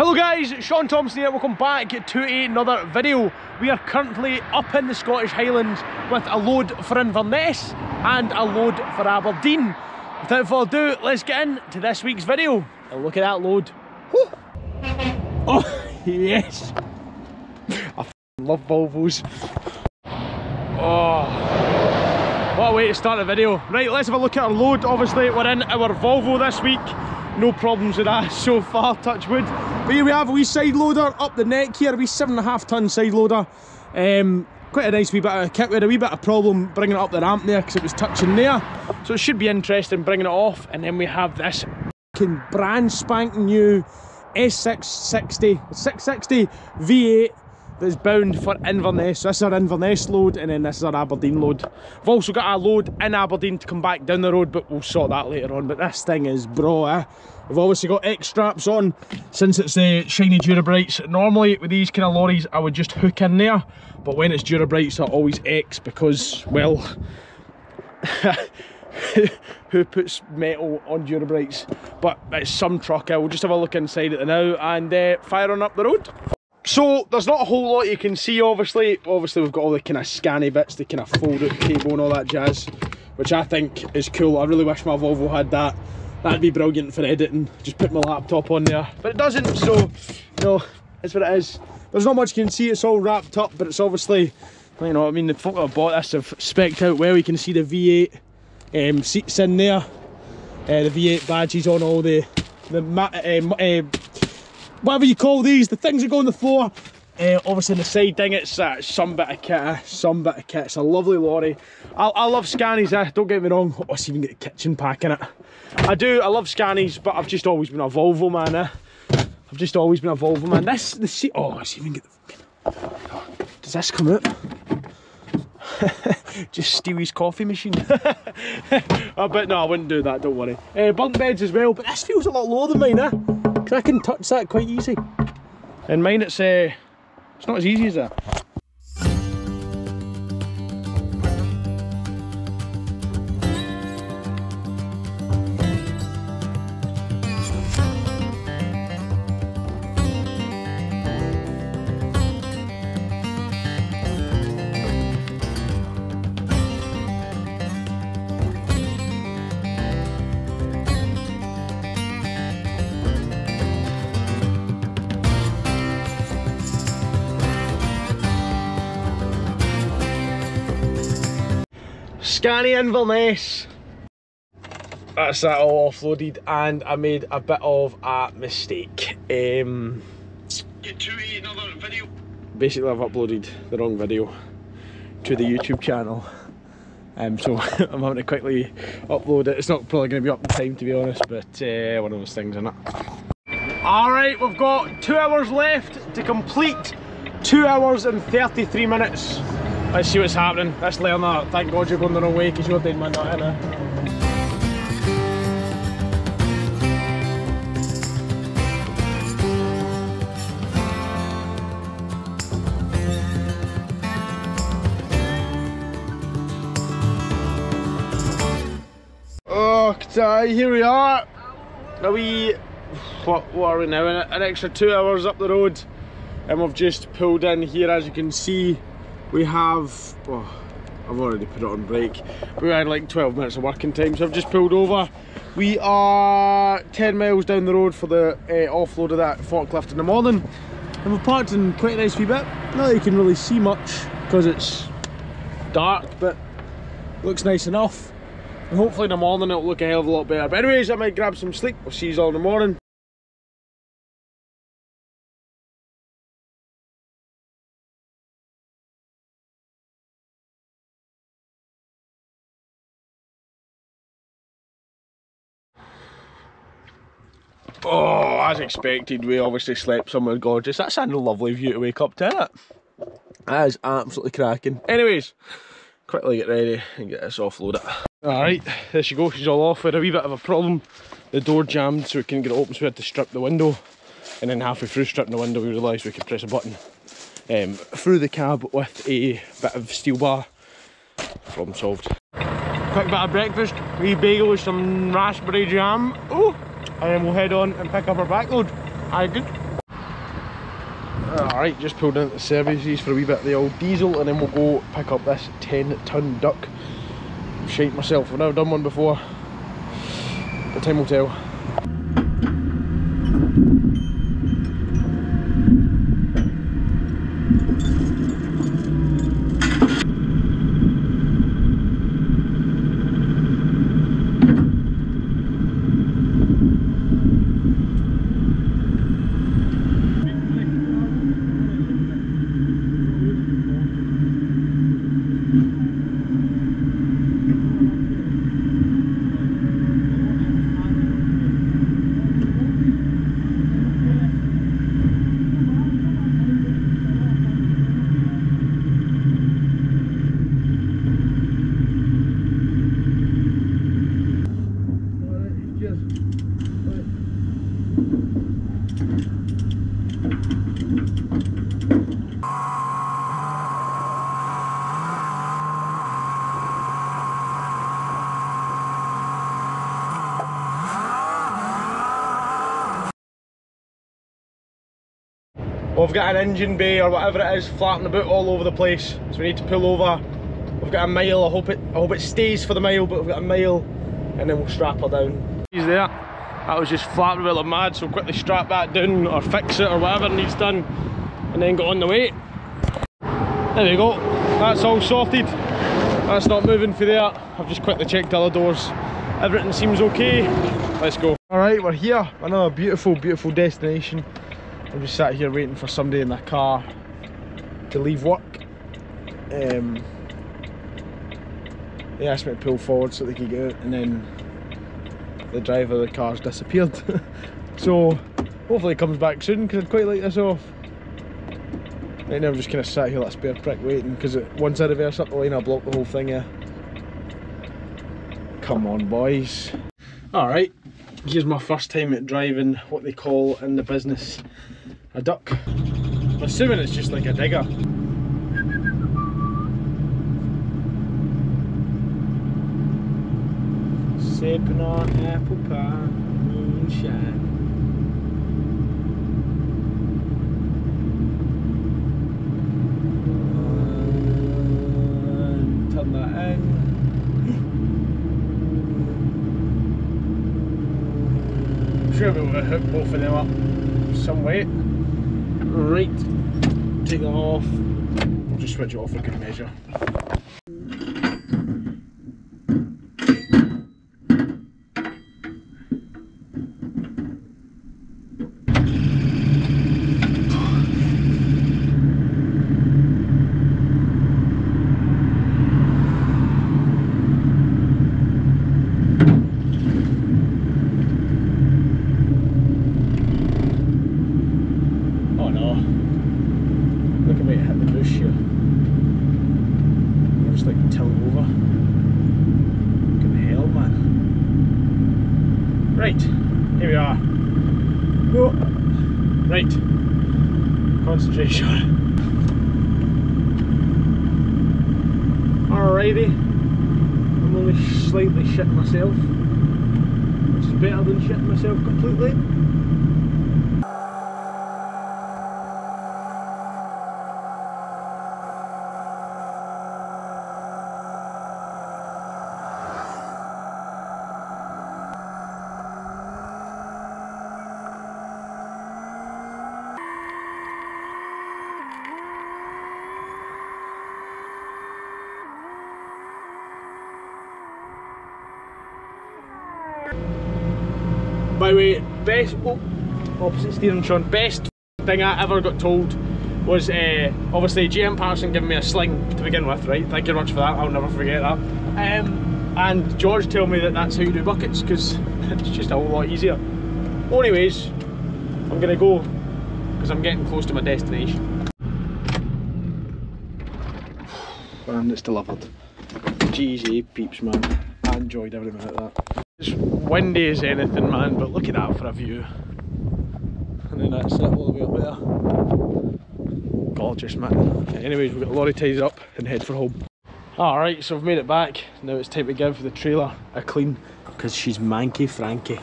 Hello guys, Shaun Thomson here, welcome back to another video. We are currently up in the Scottish Highlands with a load for Inverness and a load for Aberdeen. Without further ado, let's get into this week's video. And look at that load. Woo! Oh, yes! I f***ing love Volvos. Oh, what a way to start the video. Right, let's have a look at our load. Obviously, we're in our Volvo this week. No problems with that so far, touch wood. But here we have a wee side loader up the neck here, a wee 7.5 ton side loader. Quite a nice wee bit of kit. We had a wee bit of problem bringing it up the ramp there because it was touching there. So it should be interesting bringing it off. And then we have this fucking brand spanking new S660 V8 that's bound for Inverness. So this is our Inverness load, and then this is our Aberdeen load. We've also got our load in Aberdeen to come back down the road, but we'll sort that later on. But this thing is bro, eh? We've obviously got X straps on since it's the shiny Durabrights. Normally with these kind of lorries I would just hook in there, but when it's Durabrights they're always X because, well, who puts metal on Durabrights? But it's some trucker. We'll just have a look inside it now and fire on up the road. So there's not a whole lot you can see, obviously we've got all the kind of scanny bits, the kind of fold out cable and all that jazz, which I think is cool. I really wish my Volvo had that. That'd be brilliant for editing, just put my laptop on there, but it doesn't, so you know, that's what it is. There's not much you can see, it's all wrapped up, but it's obviously, you know what I mean, the folk that bought this have specced out well. You can see the V8 seats in there, the V8 badges on all whatever you call these, the things that go on the floor. Obviously on the side thing, it's some bit of kit. It's a lovely lorry. I love scannies, don't get me wrong. Oh, let's even get the kitchen pack in it. I love scannies, but I've just always been a Volvo man, I've just always been a Volvo man. This, the seat, oh, let's even get the, does this come out? Just Stewie's coffee machine. I bet, no, I wouldn't do that, don't worry. Bunk beds as well, but this feels a lot lower than mine, because I can touch that quite easy. In mine it's not as easy as that. Scanny Inverness. That's that all offloaded, and I made a bit of a mistake. Another video. Basically, I've uploaded the wrong video to the YouTube channel, so I'm having to quickly upload it. It's not probably going to be up in time, to be honest, but one of those things, isn't it? All right, we've got 2 hours left to complete. 2 hours and 33 minutes. Let's see what's happening. Let's learn that. Thank God you're going the wrong way, because you're dead man not in it. Okay, here we are. Are we, what are we now? An extra 2 hours up the road, and we've just pulled in here, as you can see. We have, oh, I've already put it on break. We had like 12 minutes of working time, so I've just pulled over. We are 10 miles down the road for the offload of that forklift in the morning. And we've parked in quite a nice wee bit. Not that you can really see much because it's dark, but looks nice enough. And hopefully in the morning it'll look a hell of a lot better. But anyways, I might grab some sleep. We'll see you all in the morning. Oh, as expected, we obviously slept somewhere gorgeous. That's a lovely view to wake up to, isn't it? That is absolutely cracking. Anyways, quickly get ready and get this offloaded. Alright, there she goes, she's all off. We had a wee bit of a problem. The door jammed so we couldn't get it open, so we had to strip the window. And then halfway through stripping the window we realised we could press a button through the cab with a bit of steel bar. Problem solved. Quick bit of breakfast, wee bagel with some raspberry jam. Oh! And then we'll head on and pick up our backload. Aye, good. Alright, just pulled into services for a wee bit of the old diesel and then we'll go pick up this 10-ton duck. Shite myself, I've never done one before, but time will tell. We've got an engine bay or whatever it is flapping about all over the place, so we need to pull over. We've got a mile, I hope it stays for the mile, but we've got a mile and then we'll strap her down. He's there, that was just flapping about like mad, so quickly strap that down or fix it or whatever needs done and then get on the way. There we go, that's all sorted, that's not moving for there. I've just quickly checked the other doors, everything seems okay, let's go. Alright, we're here, another beautiful, beautiful destination. I'm just sat here waiting for somebody in the car to leave work. They asked me to pull forward so they could get out and then the driver of the car's disappeared. So hopefully he comes back soon because I'd quite like this off. Right now I'm just kind of sat here like a spare prick waiting because once I reverse up the line I block the whole thing here. Come on boys. Alright, here's my first time at driving what they call in the business a duck. I'm assuming it's just like a digger. Sipping on apple pie, moonshine. Turn that in. Sure, we'll hook both of them up some way. Right, take them off. We'll just switch it off for good measure. Alrighty, I'm only slightly shitting myself, which is better than shitting myself completely. By the way, best opposite steering, Sean. Best thing I ever got told was obviously GM Parson giving me a sling to begin with, right? Thank you very much for that. I'll never forget that. And George told me that that's how you do buckets because it's just a whole lot easier. Anyways, I'm gonna go because I'm getting close to my destination. And it's delivered. Jeez, peeps, man. I enjoyed every minute of that. It's windy as anything, man, but look at that for a view. And then that's it all the way up there. Gorgeous, man. Anyways, we've got the lorry tied up and head for home. Alright, so I've made it back. Now it's time to give the trailer a clean, because she's manky franky.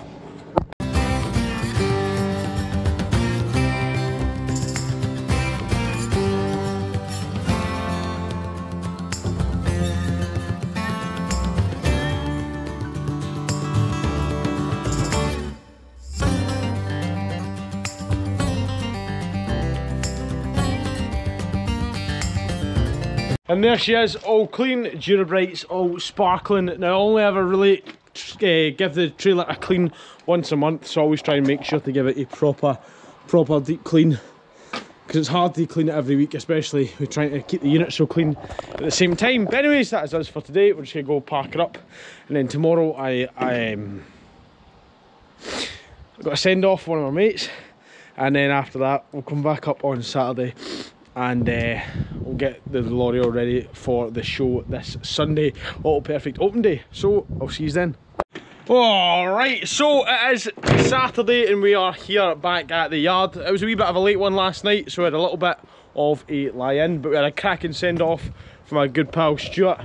And there she is, all clean, Durabrights, all sparkling. Now I only ever really give the trailer a clean once a month, so I always try and make sure to give it a proper deep clean, because it's hard to clean it every week, especially we're trying to keep the unit so clean at the same time. But anyways, that is us for today. We're just going to go park it up, and then tomorrow I've got to send off one of my mates, and then after that we'll come back up on Saturday and we'll get the lorry all ready for the show this Sunday, AutoPerfkt Open Day. So I'll see you then. Alright, so it is Saturday and we are here back at the yard. It was a wee bit of a late one last night, so we had a little bit of a lie-in, but we had a cracking send-off from our good pal Stuart.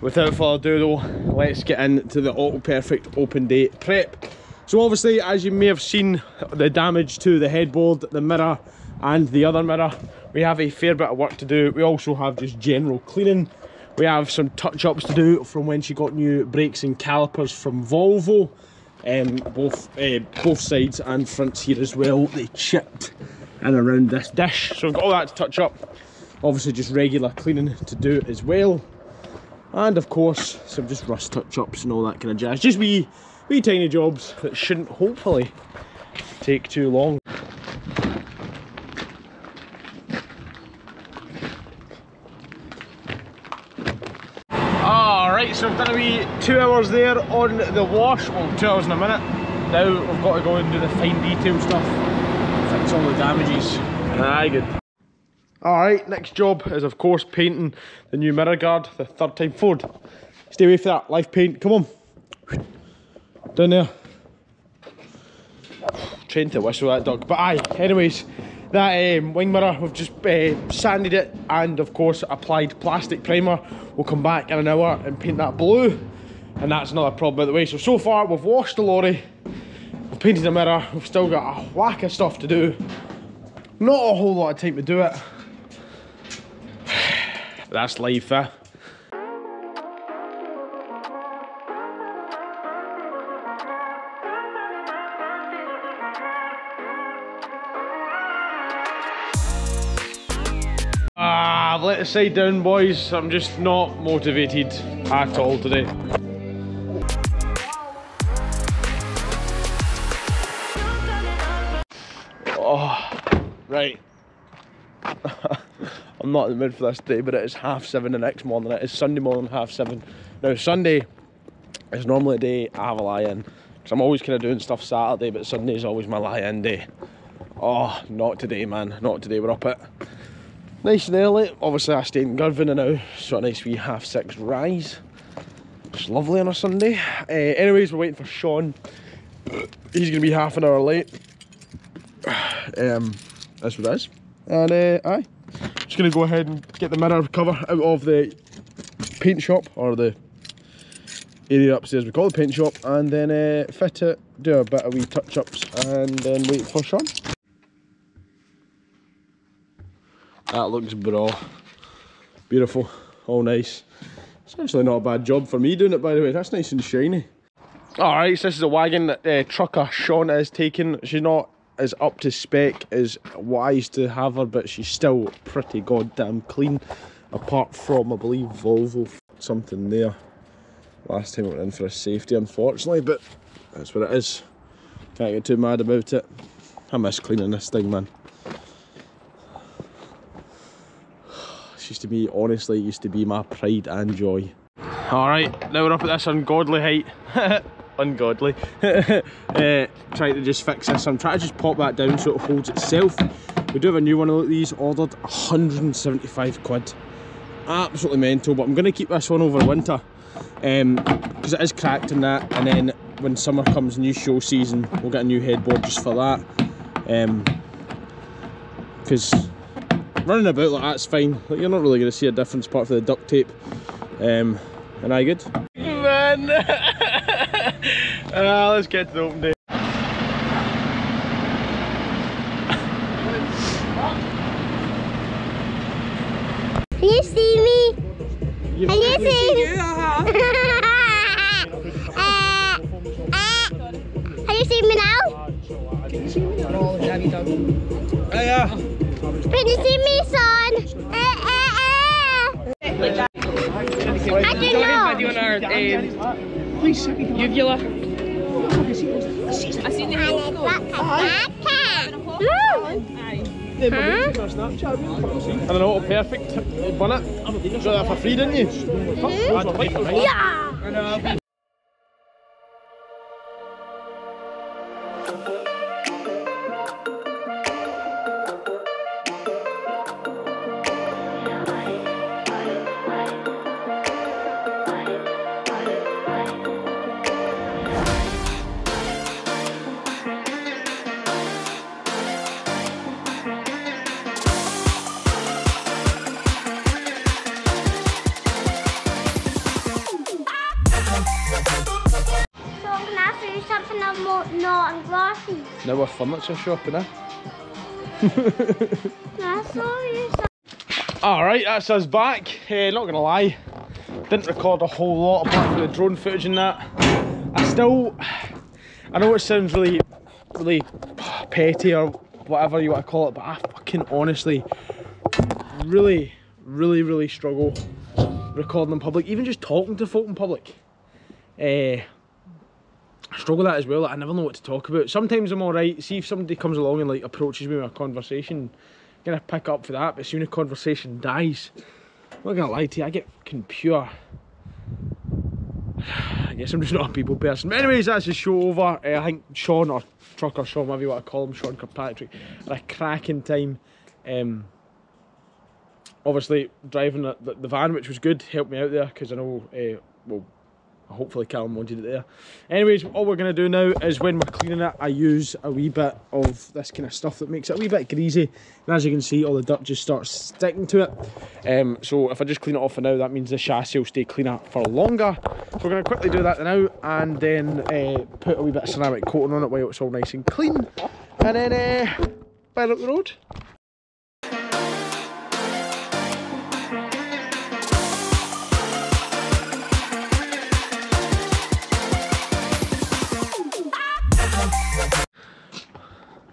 Without further ado though, let's get into the AutoPerfkt Open Day prep. So obviously, as you may have seen, the damage to the headboard, the mirror and the other mirror, we have a fair bit of work to do. We also have just general cleaning. We have some touch-ups to do from when she got new brakes and calipers from Volvo, both sides and fronts here as well. They chipped in around this dish, so we've got all that to touch up. Obviously just regular cleaning to do as well, and of course some just rust touch-ups and all that kind of jazz. Just wee tiny jobs that shouldn't hopefully take too long. Right, so we've done a wee 2 hours there on the wash, well 2 hours in a minute. Now we've got to go and do the fine detail stuff, fix all the damages. Aye, good. Alright, next job is of course painting the new mirror guard, the third time Ford. Stay away for that, live paint, come on. Down there. Trying to whistle that dog, but aye, anyways. That wing mirror, we've just sanded it and of course applied plastic primer. We'll come back in an hour and paint that blue, and that's another problem out the way. So far we've washed the lorry, we've painted the mirror, we've still got a whack of stuff to do. Not a whole lot of time to do it. That's life, eh? I've let the side down, boys. I'm just not motivated at all today. Oh, right. I'm not in the mood for this day, but it is 7:30 the next morning. It is Sunday morning, 7:30. Now, Sunday is normally a day I have a lie-in, because I'm always kind of doing stuff Saturday, but Sunday is always my lie-in day. Oh, not today, man. Not today. We're up at nice and early. Obviously I stayed in Girvan now, so a nice wee 6:30 rise. It's lovely on a Sunday. Anyways, we're waiting for Shaun. He's going to be half an hour late. That's what it is. And aye, just going to go ahead and get the mirror cover out of the paint shop, or the area upstairs we call the paint shop, and then fit it, do a bit of wee touch-ups, and then wait for Shaun. That looks bra. Beautiful, all nice. It's actually not a bad job for me doing it, by the way. That's nice and shiny. Alright, so this is a wagon that trucker Shaun is taking. She's not as up to spec as wise to have her, but she's still pretty goddamn clean. Apart from, I believe, Volvo something there. Last time I went in for a safety, unfortunately, but that's what it is. Can't get too mad about it. I miss cleaning this thing, man. Used to be, honestly, it used to be my pride and joy. Alright, now we're up at this ungodly height. Ungodly. Trying to just fix this. I'm trying to just pop that down so it holds itself. We do have a new one of these ordered, 175 quid. Absolutely mental, but I'm going to keep this one over winter, because it is cracked in that, and then when summer comes, new show season, we'll get a new headboard just for that. Because running about like that's fine, like, you're not really going to see a difference apart from the duct tape. And I good? Man! Let's get to the open day. Can you see me? Can you see me? Can you see me now? Can you see me now? Oh yeah. Can you see me, son? Uvula. I've seen the halo. And an AutoPerfkt bonnet. You got that for free, didn't you? Yeah! Now we're furniture shopping, eh? Alright, that's us back. Not gonna lie, didn't record a whole lot apart from the drone footage and that. I know it sounds really petty or whatever you want to call it, but I fucking honestly really struggle recording in public, even just talking to folk in public. I struggle with that as well, like, I never know what to talk about. Sometimes I'm alright, see if somebody comes along and like approaches me with a conversation, I'm gonna pick up for that, but soon a conversation dies. I'm not gonna lie to you, I get fucking pure. I guess I'm just not a people person. But anyways, that's the show over. I think Sean, or Truck, or Sean, whatever you want to call him, Sean Kirkpatrick, had a cracking time. Obviously, driving the van, which was good, helped me out there, because I know, well, hopefully Callum wanted it there. Anyways, all we're going to do now is when we're cleaning it, I use a wee bit of this kind of stuff that makes it a wee bit greasy. And as you can see, all the dirt just starts sticking to it. So if I just clean it off for now, that means the chassis will stay cleaner for longer. So we're going to quickly do that now and then put a wee bit of ceramic coating on it while it's all nice and clean. And then back up the road.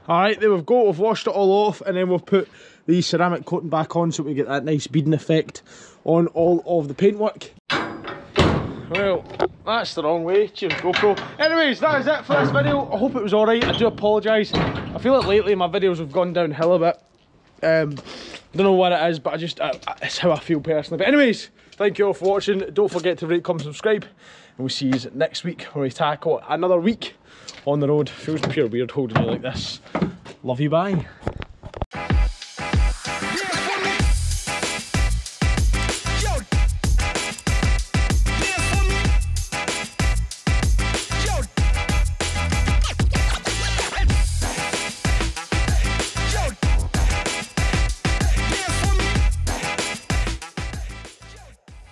Alright, there we've got, we've washed it all off and then we've put the ceramic coating back on so we get that nice beading effect on all of the paintwork. Well, that's the wrong way, cheers GoPro. Anyways, that is it for this video, I hope it was alright, I do apologise. I feel like lately my videos have gone downhill a bit. I don't know what it is, but it's how I feel personally. But anyways, thank you all for watching, don't forget to rate, comment, subscribe, and we'll see you next week where we tackle another week on the road. Feels pure weird holding you like this. Love you, bye.